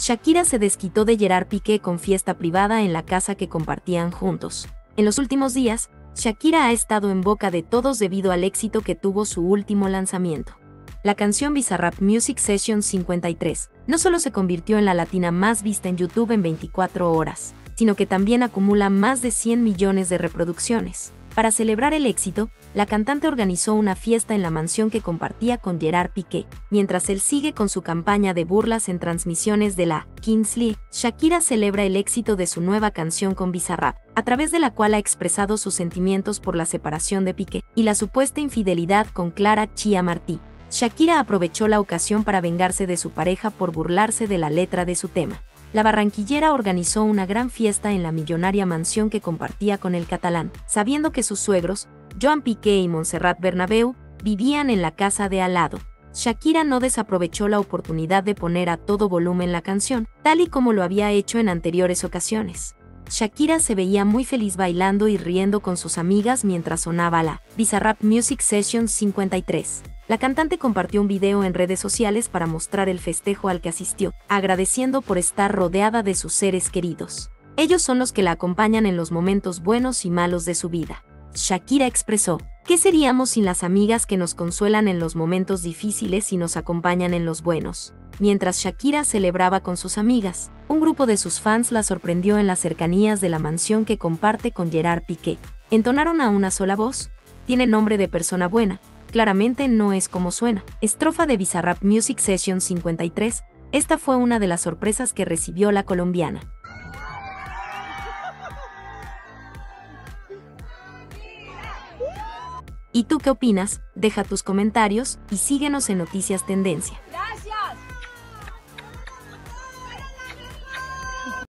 Shakira se desquitó de Gerard Piqué con fiesta privada en la casa que compartían juntos. En los últimos días, Shakira ha estado en boca de todos debido al éxito que tuvo su último lanzamiento. La canción Bizarrap Music Session 53 no solo se convirtió en la latina más vista en YouTube en 24 horas, sino que también acumula más de 100 millones de reproducciones. Para celebrar el éxito, la cantante organizó una fiesta en la mansión que compartía con Gerard Piqué. Mientras él sigue con su campaña de burlas en transmisiones de la Kings League, Shakira celebra el éxito de su nueva canción con Bizarrap, a través de la cual ha expresado sus sentimientos por la separación de Piqué y la supuesta infidelidad con Clara Chía Martí. Shakira aprovechó la ocasión para vengarse de su pareja por burlarse de la letra de su tema. La barranquillera organizó una gran fiesta en la millonaria mansión que compartía con el catalán, sabiendo que sus suegros, Joan Piqué y Montserrat Bernabeu, vivían en la casa de al lado. Shakira no desaprovechó la oportunidad de poner a todo volumen la canción, tal y como lo había hecho en anteriores ocasiones. Shakira se veía muy feliz bailando y riendo con sus amigas mientras sonaba la Bizarrap Music Session 53. La cantante compartió un video en redes sociales para mostrar el festejo al que asistió, agradeciendo por estar rodeada de sus seres queridos. Ellos son los que la acompañan en los momentos buenos y malos de su vida. Shakira expresó: ¿qué seríamos sin las amigas que nos consuelan en los momentos difíciles y nos acompañan en los buenos? Mientras Shakira celebraba con sus amigas, un grupo de sus fans la sorprendió en las cercanías de la mansión que comparte con Gerard Piqué. Entonaron a una sola voz: tiene nombre de persona buena. Claramente no es como suena. Estrofa de Bizarrap Music Session 53, esta fue una de las sorpresas que recibió la colombiana. ¿Y tú qué opinas? Deja tus comentarios y síguenos en Noticias Tendencia.